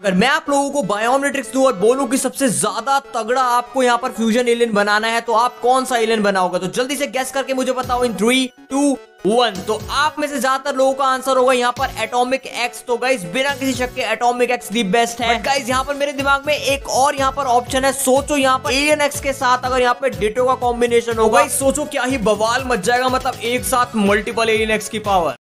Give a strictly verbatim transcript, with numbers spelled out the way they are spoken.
अगर मैं आप लोगों को बायोमेट्रिक्स दूं और बोलूं कि सबसे ज्यादा तगड़ा आपको यहाँ पर फ्यूजन एलियन बनाना है, तो आप कौन सा एलियन बनाओगे? तो जल्दी से गेस करके मुझे बताओ इन थ्री टू वन। तो आप में से ज्यादातर लोगों का आंसर होगा यहाँ पर एटॉमिक एक्स। तो गाइस बिना किसी शक के एटॉमिक एक्स दी बेस्ट है। गाइस यहाँ पर मेरे दिमाग में एक और यहाँ पर ऑप्शन है, सोचो यहाँ पर एलियन एक्स के साथ अगर यहाँ पे डेटो का कॉम्बिनेशन होगा, सोचो क्या ही बवाल मच जाएगा। मतलब एक साथ मल्टीपल एलियन एक्स की पावर।